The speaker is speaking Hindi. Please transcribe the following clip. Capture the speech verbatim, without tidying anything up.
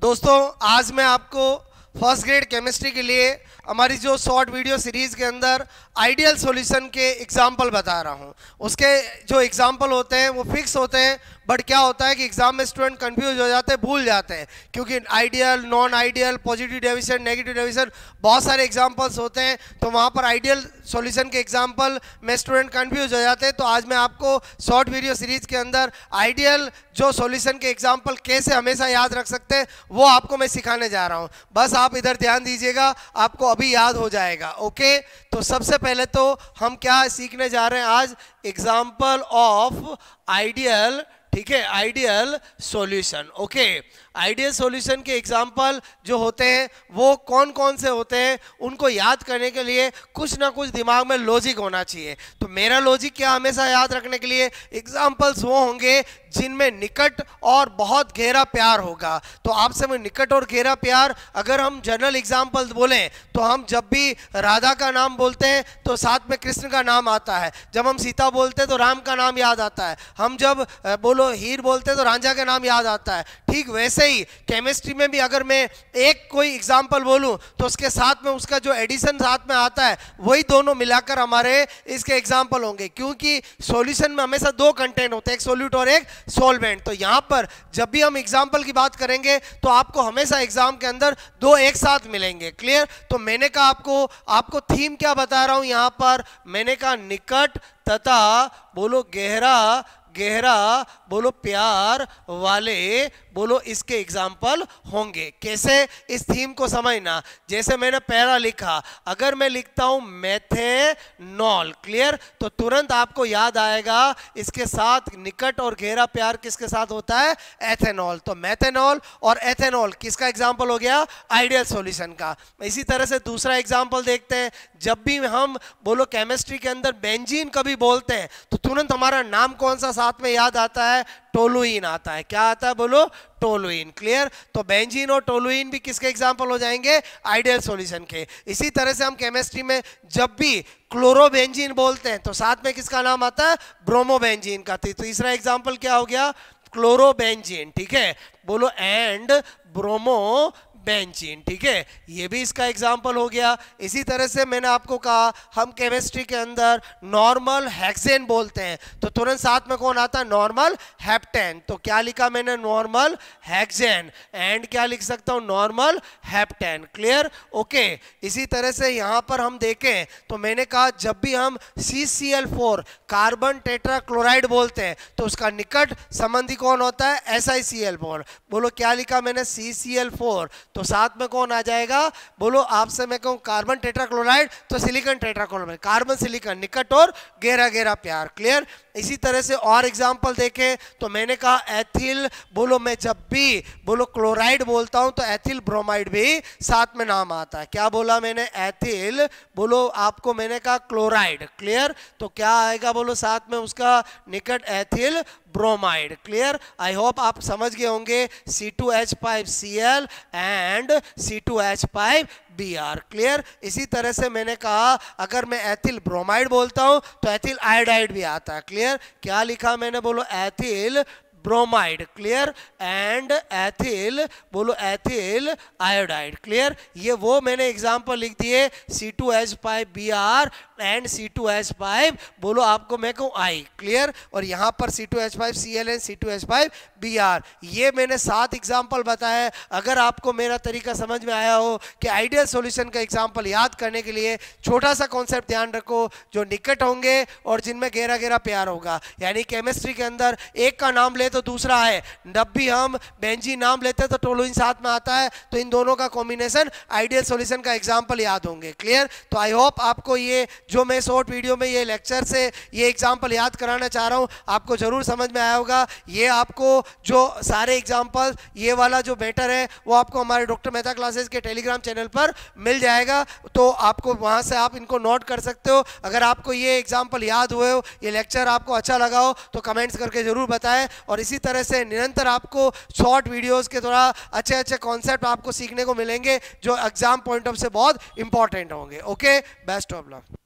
दोस्तों आज मैं आपको फर्स्ट ग्रेड केमिस्ट्री के लिए हमारी जो शॉर्ट वीडियो सीरीज़ के अंदर आइडियल सॉल्यूशन के एग्जाम्पल बता रहा हूँ। उसके जो एग्जाम्पल होते हैं वो फिक्स होते हैं, बट क्या होता है कि एग्जाम में स्टूडेंट कंफ्यूज हो जाते हैं, भूल जाते हैं, क्योंकि ideal, non ideal, positive deviation, negative deviation बहुत सारे एग्जाम्पल्स होते हैं। तो वहाँ पर आइडियल सॉल्यूशन के एग्जाम्पल में स्टूडेंट कंफ्यूज हो जाते हैं। तो आज मैं आपको शॉर्ट वीडियो सीरीज़ के अंदर आइडियल जो सॉल्यूशन के एग्जाम्पल कैसे हमेशा याद रख सकते हैं वो आपको मैं सिखाने जा रहा हूँ। बस आप इधर ध्यान दीजिएगा, आपको अभी याद हो जाएगा। ओके, तो सबसे पहले तो हम क्या सीखने जा रहे हैं आज? एग्जाम्पल ऑफ आइडियल, ठीक है, ideal solution. Okay, ideal solution के एग्जाम्पल जो होते हैं वो कौन कौन से होते हैं, उनको याद करने के लिए कुछ ना कुछ दिमाग में लॉजिक होना चाहिए। तो मेरा लॉजिक क्या, हमेशा याद रखने के लिए एग्जाम्पल्स वो होंगे जिनमें निकट और बहुत गहरा प्यार होगा। तो आपसे मैं निकट और गहरा प्यार, अगर हम जनरल एग्जाम्पल्स बोलें तो हम जब भी राधा का नाम बोलते हैं तो साथ में कृष्ण का नाम आता है, जब हम सीता बोलते हैं तो राम का नाम याद आता है, हम जब बोलो हीर बोलते हैं तो रांझा का नाम याद आता है। ठीक वैसे ही केमिस्ट्री में भी अगर मैं एक कोई एग्जाम्पल बोलूं तो उसके साथ में उसका जो एडिशन साथ में आता है वही दोनों मिलाकर हमारे इसके एग्जाम्पल होंगे, क्योंकि सॉल्यूशन में हमेशा दो कंटेंट होते हैं, एक सॉल्यूट और एक सॉल्वेंट। तो यहाँ पर जब भी हम एग्जाम्पल की बात करेंगे तो आपको हमेशा एग्जाम के अंदर दो एक साथ मिलेंगे। क्लियर? तो मैंने कहा आपको आपको थीम क्या बता रहा हूँ यहाँ पर, मैंने कहा निकट तथा बोलो गहरा गहरा बोलो प्यार वाले बोलो इसके एग्जाम्पल होंगे। कैसे इस थीम को समझना, जैसे मैंने पहला लिखा, अगर मैं लिखता हूं मेथेनॉल, क्लियर, तो तुरंत आपको याद आएगा इसके साथ निकट और गहरा प्यार किसके साथ होता है, एथेनॉल। तो मेथेनॉल और एथेनॉल किसका एग्जाम्पल हो गया, आइडियल सॉल्यूशन का। इसी तरह से दूसरा एग्जाम्पल देखते हैं, जब भी हम बोलो केमिस्ट्री के अंदर बेंजीन कभी बोलते हैं तो तुरंत हमारा नाम कौन सा साथ में याद आता है, टोलुइन आता है। क्या आता है, बोलो टोलुइन। क्लियर? तो बेंजीन और टोलुइन भी किसके एग्जाम्पल हो जाएंगे, आइडियल सॉल्यूशन के। इसी तरह से हम केमिस्ट्री में जब भी क्लोरोबेंजीन बोलते हैं तो साथ में किसका नाम आता है, ब्रोमोबेंजीन का। तो तीसरा एग्जाम्पल क्या हो गया, क्लोरोबेंजीन, ठीक है, बोलो एंड ब्रोमो बेंजीन, ठीक है, ये भी इसका एग्जाम्पल हो गया। इसी तरह से मैंने आपको कहा हम केमिस्ट्री के अंदर नॉर्मल हेक्सेन बोलते हैं तो तुरंत साथ में कौन आता है, नॉर्मल हेप्टेन। तो क्या लिखा मैंने, नॉर्मल हेक्सेन एंड क्या लिख सकता हूँ, नॉर्मल हेप्टेन। क्लियर? ओके, इसी तरह से यहाँ पर हम देखें तो मैंने कहा जब भी हम C C L four carbon tetrachloride बोलते हैं तो उसका निकट संबंधी कौन होता है, S I C L four. बोलो क्या लिखा मैंने, सी सी एल फोर, तो साथ में कौन आ जाएगा, बोलो आपसे मैं कहूँ कार्बन टेट्राक्लोराइड तो सिलिकॉन टेट्राक्लोराइड, कार्बन सिलिकॉन, निकट और गहरा गहरा प्यार। क्लियर? इसी तरह से और एग्जांपल देखें तो मैंने कहा एथिल, बोलो मैं जब भी बोलो क्लोराइड बोलता हूं तो एथिल ब्रोमाइड भी साथ में नाम आता है। क्या बोला मैंने, एथिल, बोलो आपको मैंने कहा क्लोराइड। क्लियर? तो क्या आएगा, बोलो साथ में उसका निकट ethyl bromide. Clear? I hope आप समझ गए होंगे, C two H five C L and C two H five B R. Clear? इसी तरह से मैंने कहा अगर मैं एथिल ब्रोमाइड बोलता हूं तो एथिल आयोडाइड भी आता है। क्लियर? क्या लिखा मैंने, बोलो ethyl bromide, clear, and ethyl बोलो एथिल आयोडाइड। क्लियर? ये वो मैंने एग्जाम्पल लिख दिए C two H five B R and C two H five बोलो आपको मैं कहूँ आई। क्लियर? और यहाँ पर C two H five C L and C two H five B R, ये मैंने सात एग्जाम्पल बताए। अगर आपको मेरा तरीका समझ में आया हो कि आइडियल सॉल्यूशन का एग्जाम्पल याद करने के लिए छोटा सा कॉन्सेप्ट ध्यान रखो, जो निकट होंगे और जिनमें गहरा गहरा प्यार होगा, यानी केमिस्ट्री के अंदर एक का नाम ले तो दूसरा है, जब भी हम बेंजीन नाम लेते हैं तो टोलुइन साथ में आता है, तो इन दोनों का कॉम्बिनेशन आइडियल सॉल्यूशन का एग्जांपल याद होंगे। क्लियर? तो आई होप आपको ये जो मैं शॉर्ट वीडियो में ये लेक्चर से ये एग्जांपल याद कराना चाह रहा हूं आपको जरूर समझ में आया होगा। ये आपको जो सारे एग्जांपल, ये वाला जो मैटर है वो आपको हमारे डॉक्टर मेहता क्लासेस के टेलीग्राम चैनल पर मिल जाएगा, तो आपको वहां से आप इनको नोट कर सकते हो। अगर आपको ये एग्जाम्पल याद हुए हो, ये लेक्चर आपको अच्छा लगा हो तो कमेंट्स करके जरूर बताएं। और इसी तरह से निरंतर आपको शॉर्ट वीडियोस के द्वारा अच्छे अच्छे कॉन्सेप्ट आपको सीखने को मिलेंगे जो एग्जाम पॉइंट ऑफ से बहुत इंपॉर्टेंट होंगे। Okay, best of luck.